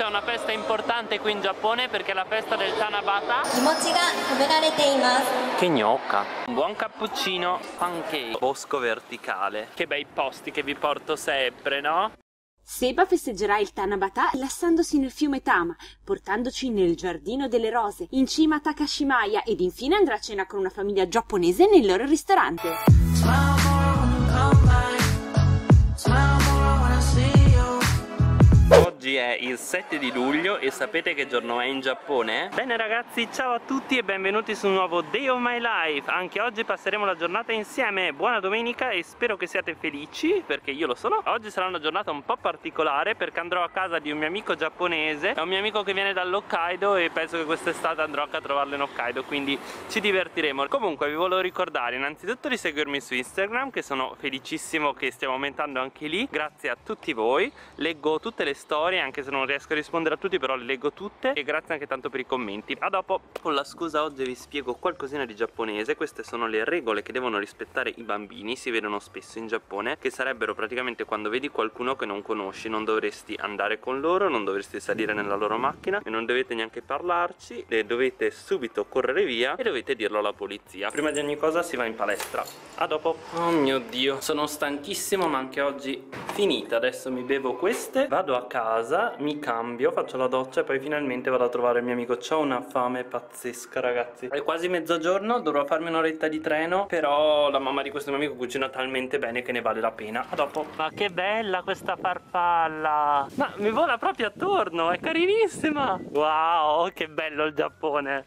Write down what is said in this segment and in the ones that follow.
c'è una festa importante qui in Giappone perché è la festa del Tanabata. Che gnocca! Un buon cappuccino, pancake, bosco verticale. Che bei posti che vi porto sempre, no? Seba festeggerà il Tanabata rilassandosi nel fiume Tama, portandoci nel giardino delle rose, in cima a Takashimaya, ed infine andrà a cena con una famiglia giapponese nel loro ristorante. Oggi è il 7 di luglio e sapete che giorno è in Giappone? Bene ragazzi, ciao a tutti e benvenuti su un nuovo Day of My Life. Anche oggi passeremo la giornata insieme. Buona domenica e spero che siate felici, perché io lo sono. Oggi sarà una giornata un po' particolare perché andrò a casa di un mio amico giapponese. È un mio amico che viene dall'Hokkaido e penso che quest'estate andrò a trovarlo in Hokkaido, quindi ci divertiremo. Comunque vi volevo ricordare innanzitutto di seguirmi su Instagram, che sono felicissimo che stiamo aumentando anche lì. Grazie a tutti voi, leggo tutte le storie, anche se non riesco a rispondere a tutti, però le leggo tutte, e grazie anche tanto per i commenti. A dopo. Con la scusa oggi vi spiego qualcosina di giapponese. Queste sono le regole che devono rispettare i bambini, si vedono spesso in Giappone, che sarebbero praticamente quando vedi qualcuno che non conosci non dovresti andare con loro, non dovresti salire nella loro macchina e non dovete neanche parlarci, e dovete subito correre via e dovete dirlo alla polizia. Prima di ogni cosa si va in palestra. A dopo. Oh mio Dio, sono stanchissimo, ma anche oggi finita. Adesso mi bevo queste, vado a casa, mi cambio, faccio la doccia e poi finalmente vado a trovare il mio amico. C'ho una fame pazzesca ragazzi, è quasi mezzogiorno, dovrò farmi un'oretta di treno, però la mamma di questo mio amico cucina talmente bene che ne vale la pena. A dopo. Ma che bella questa farfalla, ma mi vola proprio attorno, è carinissima. Wow, che bello il Giappone.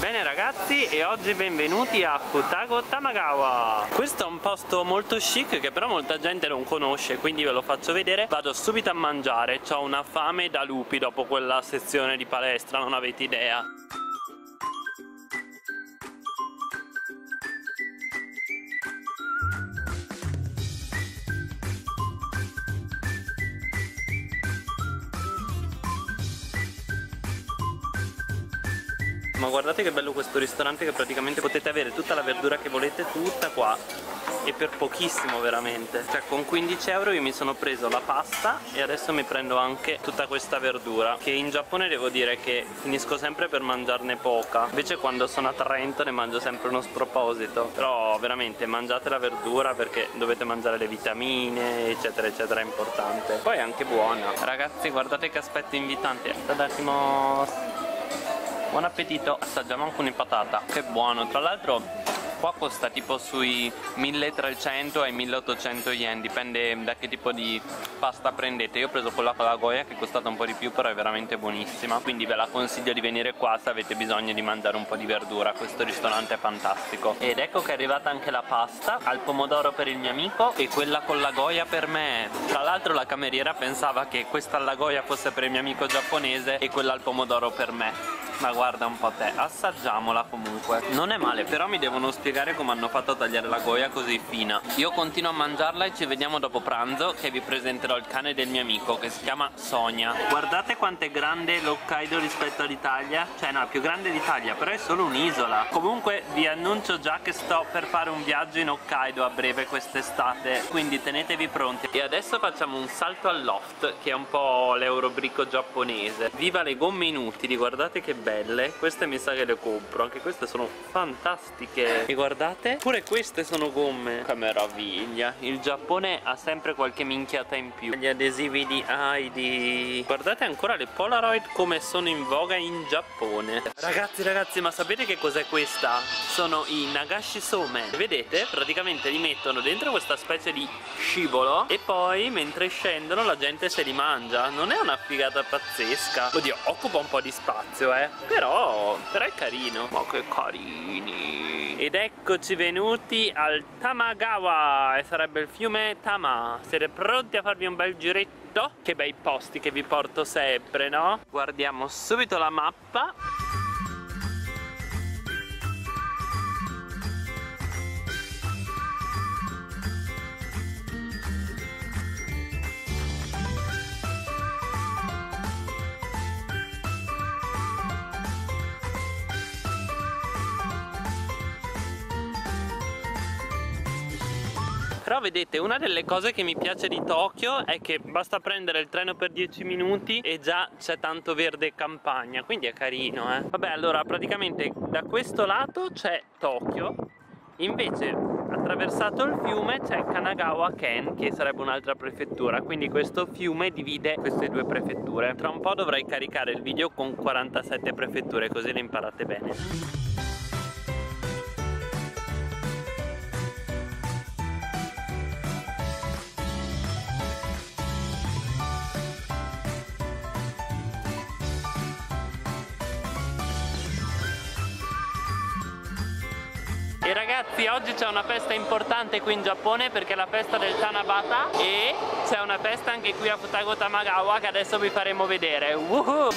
Bene ragazzi, e oggi benvenuti a Futago Tamagawa. Questo è un posto molto chic che però molta gente non conosce, quindi ve lo faccio vedere. Vado subito a mangiare, ho una fame da lupi dopo quella sezione di palestra, non avete idea. Ma guardate che bello questo ristorante, che praticamente potete avere tutta la verdura che volete, tutta qua, e per pochissimo veramente. Cioè con 15 euro io mi sono preso la pasta e adesso mi prendo anche tutta questa verdura, che in Giappone devo dire che finisco sempre per mangiarne poca. Invece quando sono a Trento ne mangio sempre uno sproposito. Però veramente mangiate la verdura, perché dovete mangiare le vitamine eccetera eccetera, è importante. Poi è anche buona. Ragazzi guardate che aspetto invitante. Tadakimasu. Buon appetito, assaggiamo anche una patata, che buono, tra l'altro qua costa tipo sui 1300 ai 1800 yen, dipende da che tipo di pasta prendete. Io ho preso quella con la goya che è costata un po' di più, però è veramente buonissima, quindi ve la consiglio di venire qua se avete bisogno di mangiare un po' di verdura. Questo ristorante è fantastico. Ed ecco che è arrivata anche la pasta al pomodoro per il mio amico e quella con la goya per me. Tra l'altro la cameriera pensava che questa alla goya fosse per il mio amico giapponese e quella al pomodoro per me. Ma guarda un po' te, assaggiamola comunque. Non è male, però mi devono spiegare come hanno fatto a tagliare la goya così fina. Io continuo a mangiarla e ci vediamo dopo pranzo, che vi presenterò il cane del mio amico che si chiama Sonia. Guardate quanto è grande l'Hokkaido rispetto all'Italia. Cioè no, è più grande d'Italia, però è solo un'isola. Comunque vi annuncio già che sto per fare un viaggio in Hokkaido a breve quest'estate, quindi tenetevi pronti. E adesso facciamo un salto al loft, che è un po' l'eurobrico giapponese. Viva le gomme inutili, guardate che bello. Belle. Queste mi sa che le compro, anche queste sono fantastiche. E guardate, pure queste sono gomme. Che meraviglia, il Giappone ha sempre qualche minchiata in più. Gli adesivi di Heidi. Guardate ancora le Polaroid come sono in voga in Giappone. Ragazzi, ma sapete che cos'è questa? Sono i nagashi somen. Vedete? Praticamente li mettono dentro questa specie di scivolo e poi mentre scendono la gente se li mangia. Non è una figata pazzesca? Oddio, occupa un po' di spazio, eh. Però è carino. Ma che carini. Ed eccoci venuti al Tamagawa, e sarebbe il fiume Tama. Siete pronti a farvi un bel giretto? Che bei posti che vi porto sempre, no? Guardiamo subito la mappa. Però vedete, una delle cose che mi piace di Tokyo è che basta prendere il treno per 10 minuti e già c'è tanto verde e campagna, quindi è carino, eh. Vabbè, allora praticamente da questo lato c'è Tokyo, invece attraversato il fiume c'è Kanagawa-ken, che sarebbe un'altra prefettura, quindi questo fiume divide queste due prefetture. Tra un po' dovrei caricare il video con 47 prefetture, così le imparate bene. E ragazzi, oggi c'è una festa importante qui in Giappone perché è la festa del Tanabata e c'è una festa anche qui a Futago Tamagawa che adesso vi faremo vedere. Woohoo!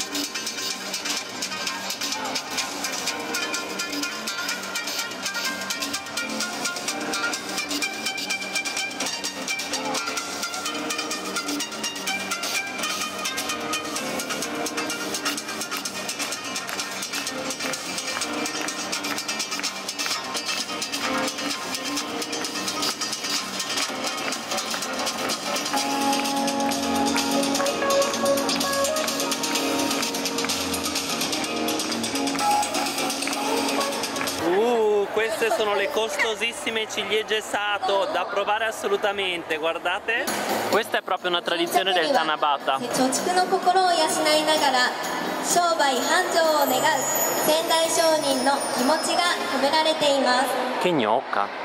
Queste sono le costosissime ciliegie sato, da provare assolutamente, guardate. Questa è proprio una tradizione del Tanabata. Che gnocca!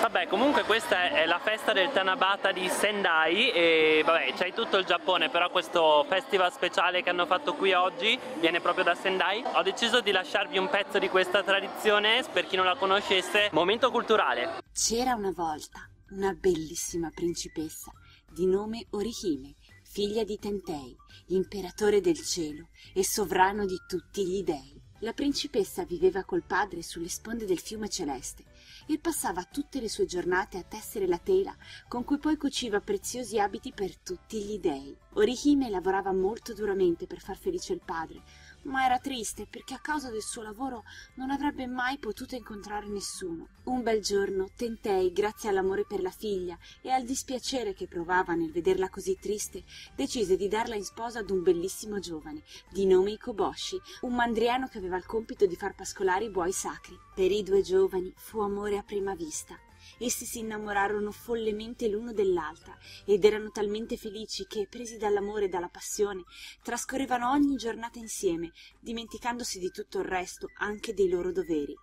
Vabbè, comunque questa è la festa del Tanabata di Sendai e vabbè, c'è tutto il Giappone, però questo festival speciale che hanno fatto qui oggi viene proprio da Sendai. Ho deciso di lasciarvi un pezzo di questa tradizione, per chi non la conoscesse, momento culturale. C'era una volta una bellissima principessa di nome Orihime, figlia di Tentei, imperatore del cielo e sovrano di tutti gli dei. La principessa viveva col padre sulle sponde del fiume celeste e passava tutte le sue giornate a tessere la tela con cui poi cuciva preziosi abiti per tutti gli dei. Orihime lavorava molto duramente per far felice il padre, ma era triste perché a causa del suo lavoro non avrebbe mai potuto incontrare nessuno. Un bel giorno Tentei, grazie all'amore per la figlia e al dispiacere che provava nel vederla così triste, decise di darla in sposa ad un bellissimo giovane di nome Hikoboshi, un mandriano che aveva il compito di far pascolare i buoi sacri. Per i due giovani fu amore a prima vista. Essi si innamorarono follemente l'uno dell'altra ed erano talmente felici che, presi dall'amore e dalla passione, trascorrevano ogni giornata insieme, dimenticandosi di tutto il resto, anche dei loro doveri.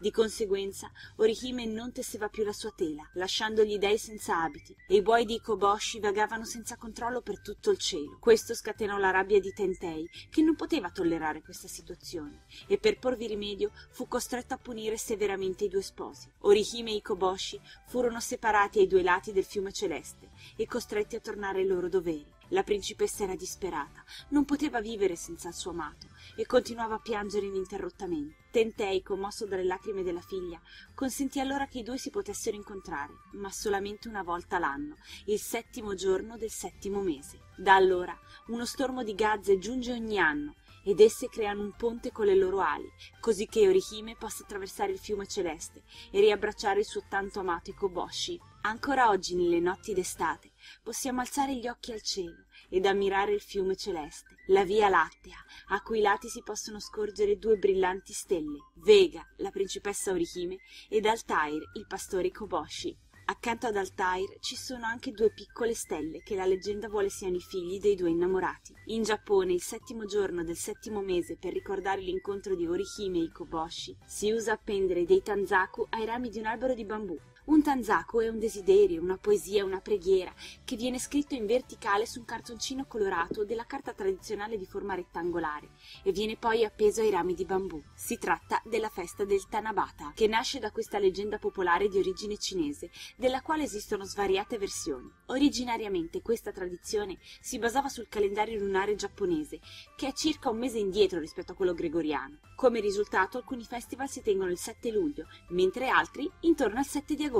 Di conseguenza, Orihime non tesseva più la sua tela, lasciando gli dei senza abiti, e i buoi di Koboshi vagavano senza controllo per tutto il cielo. Questo scatenò la rabbia di Tentei, che non poteva tollerare questa situazione, e per porvi rimedio fu costretto a punire severamente i due sposi. Orihime e Koboshi furono separati ai due lati del fiume celeste e costretti a tornare ai loro doveri. La principessa era disperata, non poteva vivere senza il suo amato e continuava a piangere ininterrottamente. Tentei, commosso dalle lacrime della figlia, consentì allora che i due si potessero incontrare, ma solamente una volta l'anno, il settimo giorno del settimo mese. Da allora uno stormo di gazze giunge ogni anno ed esse creano un ponte con le loro ali, così che Orihime possa attraversare il fiume celeste e riabbracciare il suo tanto amato Koboshi. Ancora oggi, nelle notti d'estate, possiamo alzare gli occhi al cielo ed ammirare il fiume celeste, la Via Lattea, a cui lati si possono scorgere due brillanti stelle, Vega, la principessa Orihime, ed Altair, il pastore Koboshi. Accanto ad Altair ci sono anche due piccole stelle che la leggenda vuole siano i figli dei due innamorati. In Giappone, il settimo giorno del settimo mese, per ricordare l'incontro di Orihime e Hikoboshi, si usa appendere dei tanzaku ai rami di un albero di bambù. Un tanzaku è un desiderio, una poesia, una preghiera che viene scritto in verticale su un cartoncino colorato della carta tradizionale di forma rettangolare e viene poi appeso ai rami di bambù. Si tratta della festa del Tanabata, che nasce da questa leggenda popolare di origine cinese, della quale esistono svariate versioni. Originariamente questa tradizione si basava sul calendario lunare giapponese, che è circa un mese indietro rispetto a quello gregoriano. Come risultato, alcuni festival si tengono il 7 luglio, mentre altri intorno al 7 di agosto.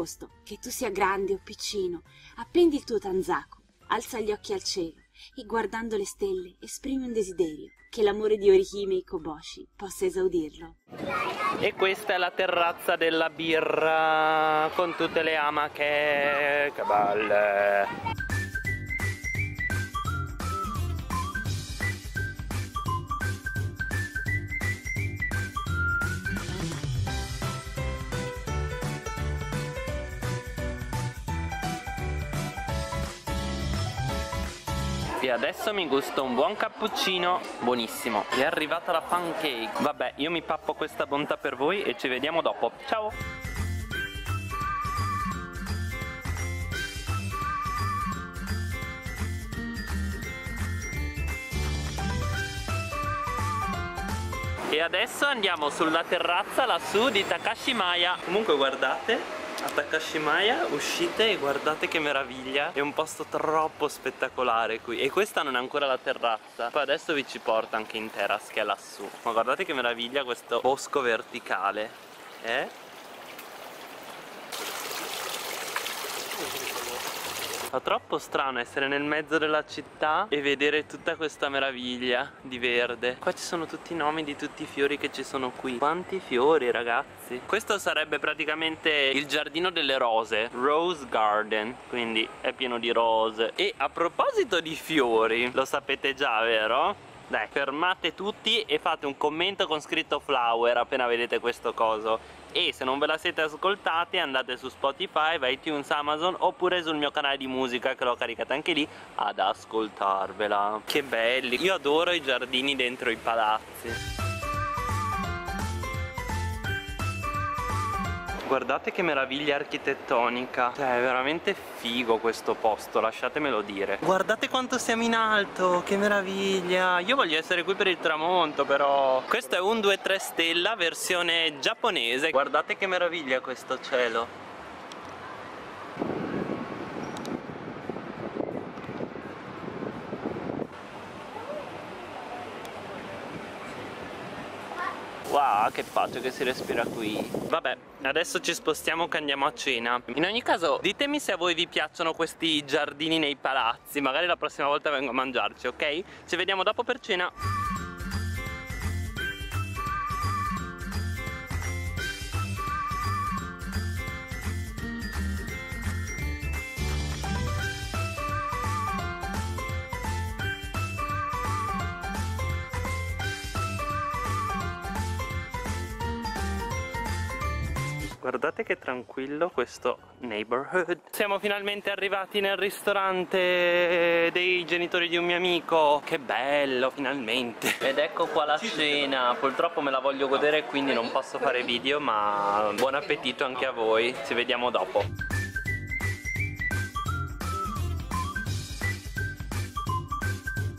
Che tu sia grande o piccino, appendi il tuo tanzaku, alza gli occhi al cielo e guardando le stelle esprimi un desiderio. che l'amore di Orihime e Koboshi possa esaudirlo. E questa è la terrazza della birra con tutte le amache, che balle! E adesso mi gusto un buon cappuccino, buonissimo. È arrivata la pancake. Vabbè, io mi pappo questa bontà per voi e ci vediamo dopo. Ciao! E adesso andiamo sulla terrazza lassù di Takashimaya. Comunque guardate, a Takashimaya uscite e guardate che meraviglia, è un posto troppo spettacolare qui. E questa non è ancora la terrazza, poi adesso vi ci porta anche in terrace che è lassù. Ma guardate che meraviglia questo bosco verticale, eh? Fa troppo strano essere nel mezzo della città e vedere tutta questa meraviglia di verde. Qua ci sono tutti i nomi di tutti i fiori che ci sono qui. Quanti fiori, ragazzi! Questo sarebbe praticamente il giardino delle rose, Rose Garden, quindi è pieno di rose. E a proposito di fiori, lo sapete già, vero? Dai, fermate tutti e fate un commento con scritto flower appena vedete questo coso. E se non ve la siete ascoltati, andate su Spotify, iTunes, Amazon, oppure sul mio canale di musica che l'ho caricata anche lì, ad ascoltarvela. Che belli, io adoro i giardini dentro i palazzi. Guardate che meraviglia architettonica, cioè è veramente figo questo posto, lasciatemelo dire. Guardate quanto siamo in alto, che meraviglia. Io voglio essere qui per il tramonto, però. Questo è un 2-3 stella versione giapponese. Guardate che meraviglia questo cielo. Wow, che pace che si respira qui. Vabbè, adesso ci spostiamo che andiamo a cena. In ogni caso, ditemi se a voi vi piacciono questi giardini nei palazzi. Magari la prossima volta vengo a mangiarci, ok? Ci vediamo dopo per cena. Guardate che tranquillo questo neighborhood. Siamo finalmente arrivati nel ristorante dei genitori di un mio amico. Che bello, finalmente. Ed ecco qua la cena. Purtroppo me la voglio godere, quindi non posso fare video, ma buon appetito anche a voi. Ci vediamo dopo.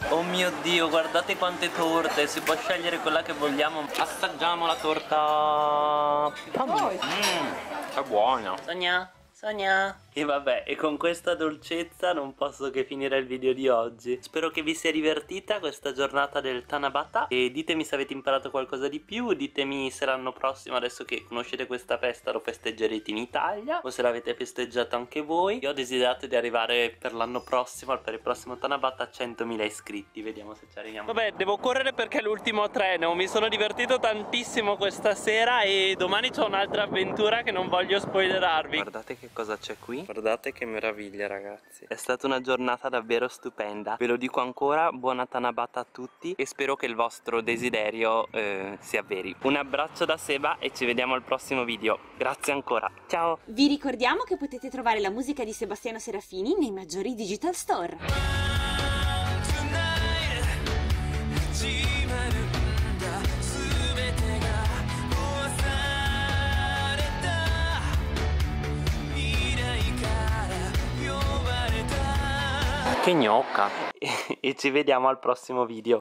Oh mio Dio, guardate quante torte, si può scegliere quella che vogliamo. Assaggiamo la torta. È buona. Sonia, Sonia. E vabbè, e con questa dolcezza non posso che finire il video di oggi. Spero che vi sia divertita questa giornata del Tanabata. E ditemi se avete imparato qualcosa di più. Ditemi se l'anno prossimo, adesso che conoscete questa festa, lo festeggerete in Italia o se l'avete festeggiato anche voi. Io ho desiderato di arrivare per l'anno prossimo, per il prossimo Tanabata, a 100.000 iscritti. Vediamo se ci arriviamo. Vabbè, devo correre perché è l'ultimo treno. Mi sono divertito tantissimo questa sera e domani c'ho un'altra avventura che non voglio spoilerarvi. Guardate che cosa c'è qui. Guardate che meraviglia, ragazzi. È stata una giornata davvero stupenda. Ve lo dico ancora, buona Tanabata a tutti. E spero che il vostro desiderio si avveri. Un abbraccio da Seba e ci vediamo al prossimo video. Grazie ancora, ciao. Vi ricordiamo che potete trovare la musica di Sebastiano Serafini nei maggiori digital store. Che gnocca. E ci vediamo al prossimo video.